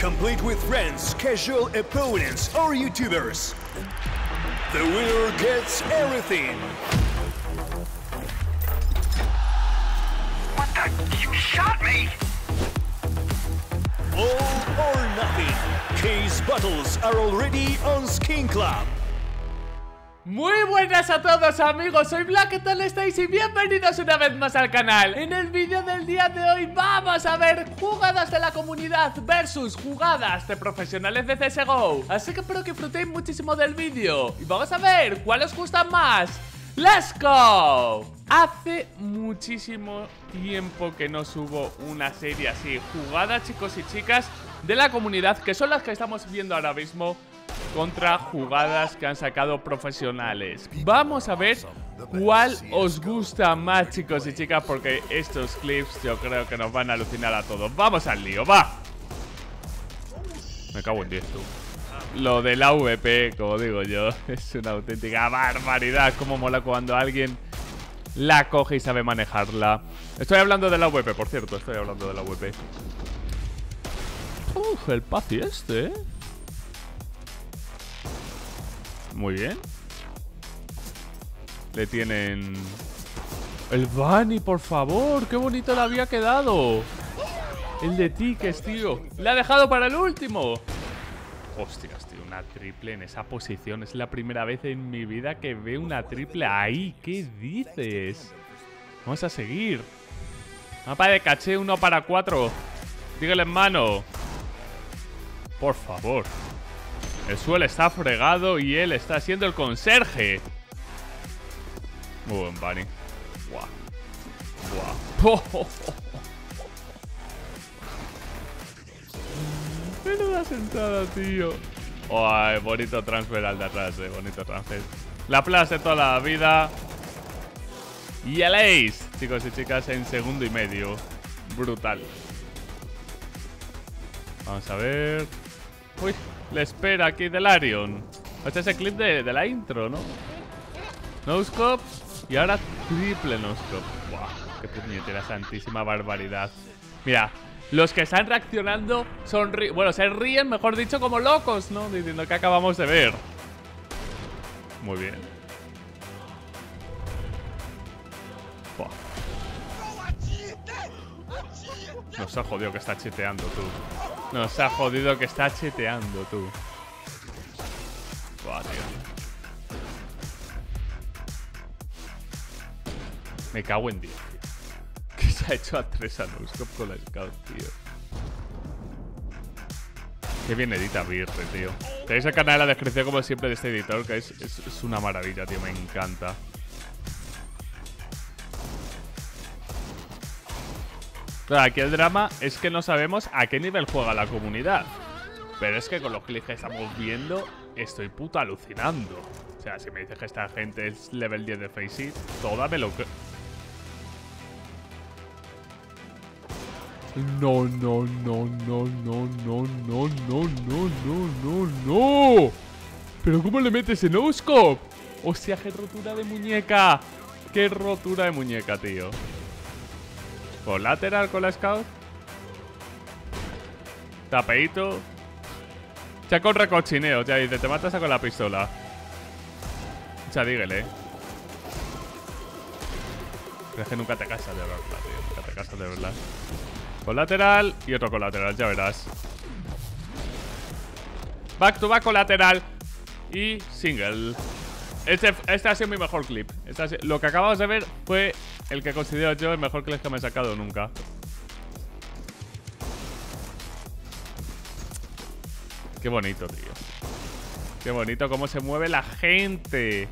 complete with friends, casual opponents, or YouTubers. The winner gets everything. What the? You shot me! All or nothing. Case battles are already on Skin Club. Muy buenas a todos amigos, soy Black, ¿qué tal estáis? Y bienvenidos una vez más al canal. En el vídeo del día de hoy vamos a ver jugadas de la comunidad versus jugadas de profesionales de CSGO. Así que espero que disfrutéis muchísimo del vídeo. Y vamos a ver cuál os gusta más. ¡Let's go! Hace muchísimo tiempo que no subo una serie así, jugadas chicos y chicas de la comunidad, que son las que estamos viendo ahora mismo, contra jugadas que han sacado profesionales. Vamos a ver cuál os gusta más, chicos y chicas, porque estos clips yo creo que nos van a alucinar a todos. ¡Vamos al lío, va! Me cago en 10, tú. Lo del AVP, como digo yo, es una auténtica barbaridad. Cómo mola cuando alguien la coge y sabe manejarla. Estoy hablando del AVP, por cierto, estoy hablando del AVP. Uf, el Paci este, ¿eh? Muy bien. Le tienen... ¡El Bunny, por favor! ¡Qué bonito le había quedado! El de tickets, tío. ¡Le ha dejado para el último! Hostias, tío, una triple en esa posición. Es la primera vez en mi vida que veo una triple ahí. ¿Qué dices? Vamos a seguir. Mapa de caché, 1 para 4. Dígale en mano. Por favor. El suelo está fregado y él está siendo el conserje. Muy buen Bunny. Buah. Buah. Menuda sentada, tío. Ay, bonito transfer al de atrás, bonito transfer. La plaza de toda la vida. Y el ace, chicos y chicas, en 1,5 segundos. Brutal. Vamos a ver. Uy. Le espera aquí Delarion. Este es el clip de la intro, ¿no? Noscope. Y ahora triple noscope. ¡Buah! ¡Qué puñetera santísima barbaridad! Mira, los que están reaccionando sonríen. Bueno, se ríen, mejor dicho, como locos, ¿no? Diciendo que acabamos de ver. Muy bien. ¡Buah! Nos ha jodido que está cheteando, tú. Nos ha jodido que está cheteando, tú. Buah, tío. Me cago en 10, tío. Que se ha hecho a 3 a Nuscope con la scout, tío. Qué bien edita Virre, tío. Tenéis el canal en la descripción, como siempre, de este editor, que es una maravilla, tío. Me encanta. Claro, aquí el drama es que no sabemos a qué nivel juega la comunidad. Pero es que con los clics que estamos viendo, estoy puto alucinando. O sea, si me dices que esta gente es level 10 de FACEIT, toda me lo creo. No, no, no, no, no, no, no, no, no, no, no, no. ¿Pero cómo le metes en Nuscope? O sea, qué rotura de muñeca. Qué rotura de muñeca, tío. Colateral con la scout. Tapeito. Ya con recochineo. Ya dice, te matas con la pistola. Ya díguele. Pero es que nunca te casas de verdad, tío. Nunca te casas de verdad. Colateral y otro colateral, ya verás. Back to back colateral. Y single. Este ha sido mi mejor clip. Lo que acabamos de ver fue el que considero yo el mejor clip que me he sacado nunca. Qué bonito, tío. Qué bonito cómo se mueve la gente.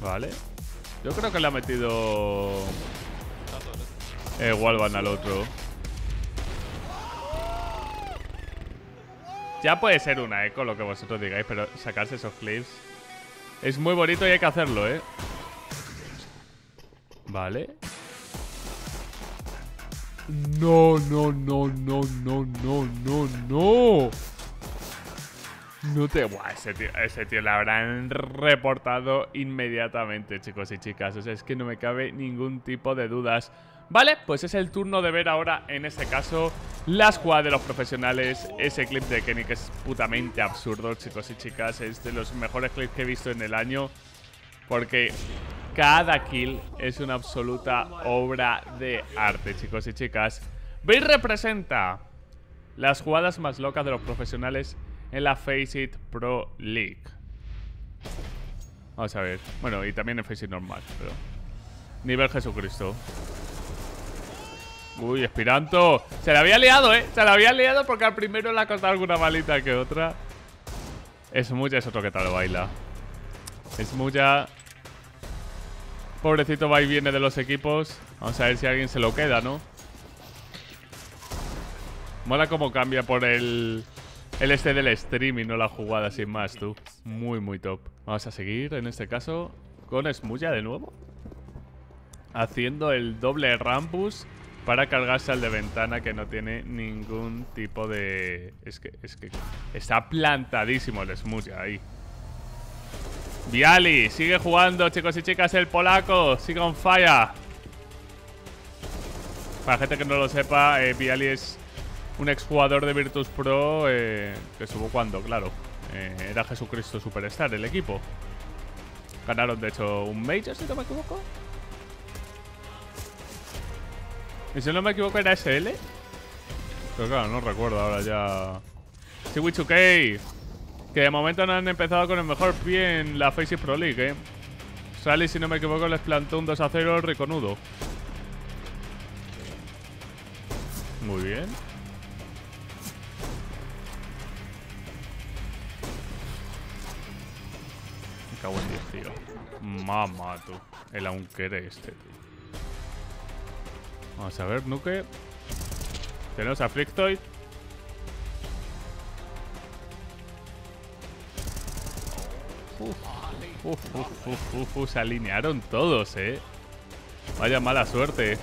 Vale. Yo creo que le ha metido... Igual van al otro. Ya puede ser una eco, lo que vosotros digáis, pero sacarse esos clips es muy bonito y hay que hacerlo, ¿eh? Vale. No, no, no, no, no, no, no, no. No te... Buah, ese tío le habrán reportado inmediatamente, chicos y chicas. O sea, es que no me cabe ningún tipo de dudas. Vale, pues es el turno de ver ahora, en este caso, la jugada de los profesionales. Ese clip de Kenny que es putamente absurdo, chicos y chicas. Es de los mejores clips que he visto en el año, porque cada kill es una absoluta obra de arte, chicos y chicas. Virre representa las jugadas más locas de los profesionales en la FACEIT Pro League. Vamos a ver. Bueno, y también en FACEIT normal, pero... Nivel Jesucristo. Uy, Espiranto. Se la había liado, ¿eh? Se la había liado porque al primero le ha costado alguna malita que otra. Es Muya, es otro que tal baila. Es Muya. Pobrecito va y viene de los equipos. Vamos a ver si alguien se lo queda, ¿no? Mola cómo cambia por el este del streaming, no la jugada sin más, tú. Muy, muy top. Vamos a seguir, en este caso, con Smuya de nuevo. Haciendo el doble Rampus para cargarse al de ventana, que no tiene ningún tipo de... Es que está plantadísimo el Smuya ahí. Viali sigue jugando, chicos y chicas, el polaco. Sigue on fire. Para gente que no lo sepa, Viali es un exjugador de Virtus Pro, que estuvo cuando, claro, era Jesucristo Superstar el equipo. Ganaron, de hecho, un Major, si no me equivoco. Y si no me equivoco, era SL. Pero claro, no recuerdo ahora ya. Siwichuke, que de momento no han empezado con el mejor pie en la FACEIT Pro League, eh. Sally, si no me equivoco, les plantó un 2-0 riconudo. Muy bien. Me cago en 10, tío. Mamá, tú. El aunque de este, tío. Vamos a ver, Nuke. Tenemos a Flicktoid. Se alinearon todos, eh. Vaya mala suerte.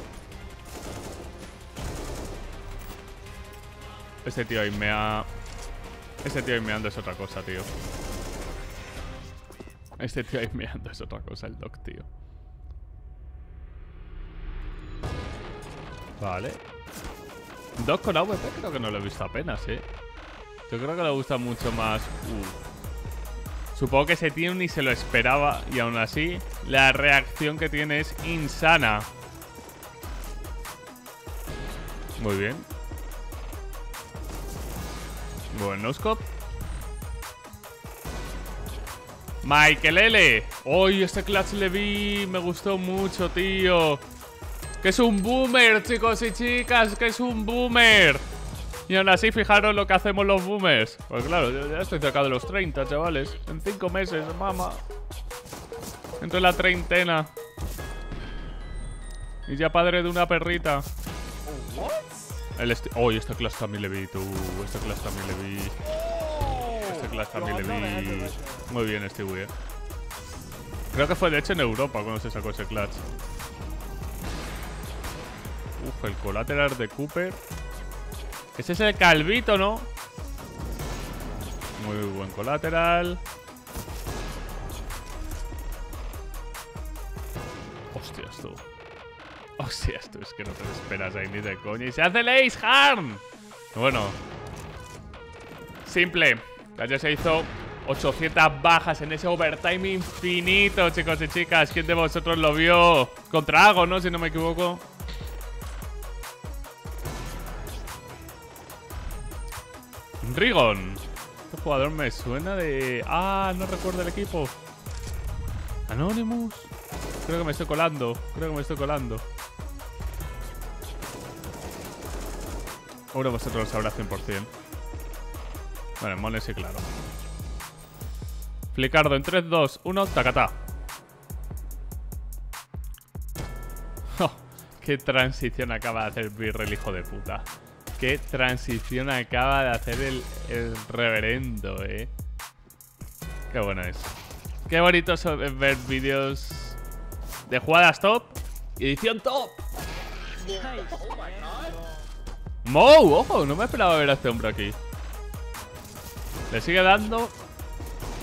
Ese tío ahí me ha... Ese tío ahí meando es otra cosa, tío. Este tío ahí meando es otra cosa, el Doc, tío. Vale. Doc con AWP creo que no lo he visto apenas, eh. Yo creo que le gusta mucho más... Supongo que ese tío ni se lo esperaba y aún así la reacción que tiene es insana. Muy bien. Buen noscope. Michael L. ¡Uy, este clutch le vi! Me gustó mucho, tío. ¡Que es un boomer, chicos y chicas! ¡Que es un boomer! Y aún así, fijaros lo que hacemos los boomers. Pues claro, yo ya estoy cerca de los 30, chavales. En 5 meses, mamá. Entro en la treintena. Y ya padre de una perrita. Oh, este clash también le vi, tú. Este clash también le vi. Este clash también le vi. Muy bien, este güey. Creo que fue, de hecho, en Europa cuando se sacó ese clash. Uf, el colateral de Cooper. Ese es el calvito, ¿no? Muy buen colateral. Hostias, tú. Hostias, tú. Es que no te lo esperas ahí ni de coña. ¡Y se hace el Ace Harm! Bueno. Simple. Ya se hizo 800 bajas en ese overtime infinito, chicos y chicas. ¿Quién de vosotros lo vio? Contra Ago, ¿no? Si no me equivoco. Rigon. Este jugador me suena de... Ah, no recuerdo el equipo. Anonymous. Creo que me estoy colando. Ahora vosotros lo sabrás 100%. Vale, mole sí, claro. Flicardo en 3, 2, 1, tacatá. Oh, qué transición acaba de hacer Virre, el hijo de puta. Qué transición acaba de hacer el reverendo, eh. Qué bueno es. Qué bonito es ver vídeos de jugadas top. Edición top. Mou, ojo, no me esperaba ver a este hombre aquí. Le sigue dando.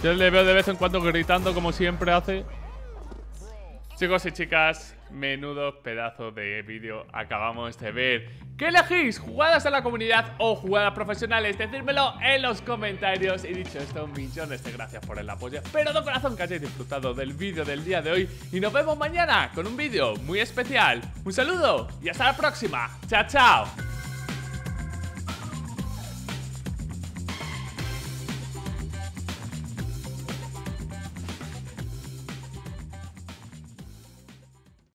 Yo le veo de vez en cuando gritando como siempre hace. Chicos y chicas, Menudos pedazos de vídeo acabamos de ver. ¿Qué elegís? ¿Jugadas a la comunidad o jugadas profesionales? Decídmelo en los comentarios. Y dicho esto, millones de gracias por el apoyo. Pero de corazón que hayáis disfrutado del vídeo del día de hoy. Y nos vemos mañana con un vídeo muy especial. Un saludo y hasta la próxima. Chao, chao.